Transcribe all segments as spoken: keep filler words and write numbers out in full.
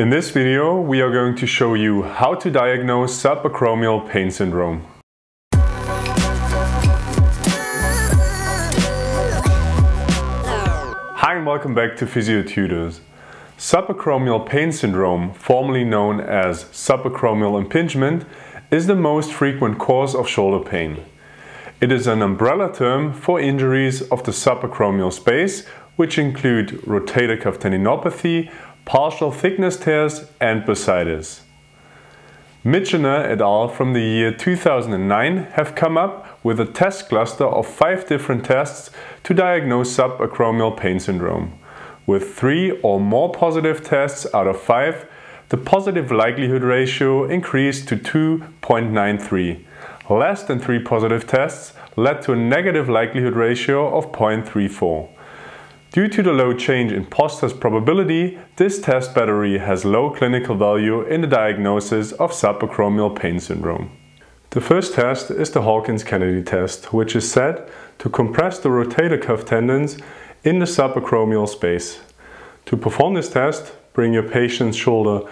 In this video, we are going to show you how to diagnose subacromial pain syndrome. Hi and welcome back to Physiotutors. Subacromial pain syndrome, formerly known as subacromial impingement, is the most frequent cause of shoulder pain. It is an umbrella term for injuries of the subacromial space, which include rotator cuff tendinopathy, partial thickness tears and bursitis. Michener et al. From the year two thousand nine have come up with a test cluster of five different tests to diagnose subacromial pain syndrome. With three or more positive tests out of five, the positive likelihood ratio increased to two point nine three. Less than three positive tests led to a negative likelihood ratio of zero point three four. Due to the low change in post-test probability, this test battery has low clinical value in the diagnosis of subacromial pain syndrome. The first test is the Hawkins-Kennedy test, which is said to compress the rotator cuff tendons in the subacromial space. To perform this test, bring your patient's shoulder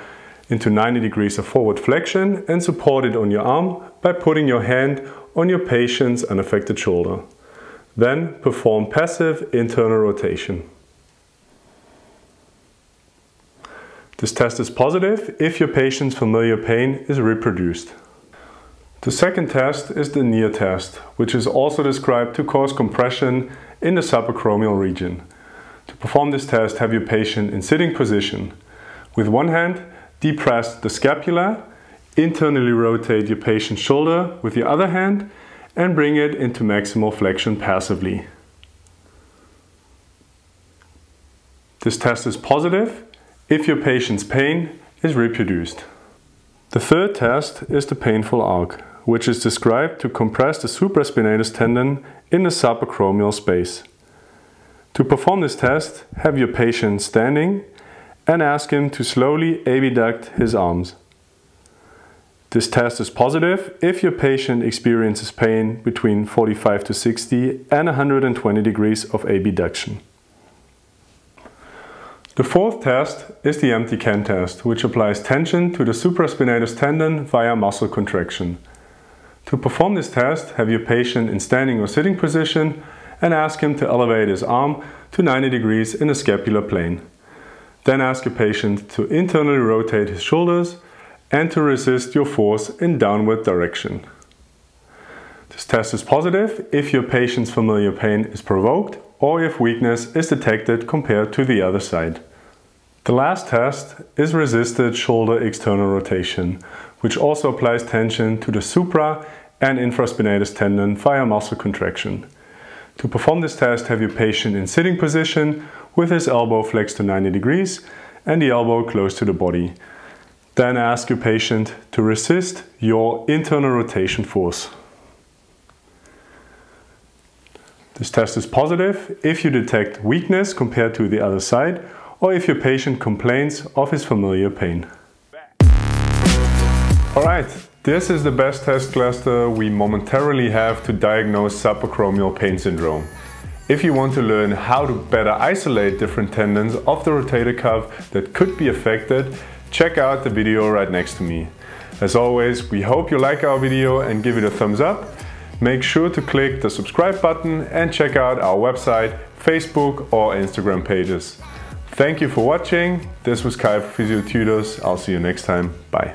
into ninety degrees of forward flexion and support it on your arm by putting your hand on your patient's unaffected shoulder. Then perform passive internal rotation. This test is positive if your patient's familiar pain is reproduced. The second test is the Neer Test, which is also described to cause compression in the subacromial region. To perform this test, have your patient in sitting position. With one hand, depress the scapula, internally rotate your patient's shoulder with your other hand, and bring it into maximal flexion passively. This test is positive if your patient's pain is reproduced. The third test is the painful arc, which is described to compress the supraspinatus tendon in the subacromial space. To perform this test, have your patient standing and ask him to slowly abduct his arms. This test is positive if your patient experiences pain between forty-five to sixty and one hundred twenty degrees of abduction. The fourth test is the empty can test, which applies tension to the supraspinatus tendon via muscle contraction. To perform this test, have your patient in standing or sitting position and ask him to elevate his arm to ninety degrees in the scapular plane. Then ask your patient to internally rotate his shoulders and to resist your force in downward direction. This test is positive if your patient's familiar pain is provoked or if weakness is detected compared to the other side. The last test is resisted shoulder external rotation, which also applies tension to the supra and infraspinatus tendon via muscle contraction. To perform this test, have your patient in sitting position with his elbow flexed to ninety degrees and the elbow close to the body. Then ask your patient to resist your internal rotation force. This test is positive if you detect weakness compared to the other side or if your patient complains of his familiar pain. Alright, this is the best test cluster we momentarily have to diagnose subacromial pain syndrome. If you want to learn how to better isolate different tendons of the rotator cuff that could be affected, check out the video right next to me. As always, we hope you like our video and give it a thumbs up. Make sure to click the subscribe button and check out our website, Facebook or Instagram pages. Thank you for watching. This was Kai for Physiotutors. I'll see you next time. Bye.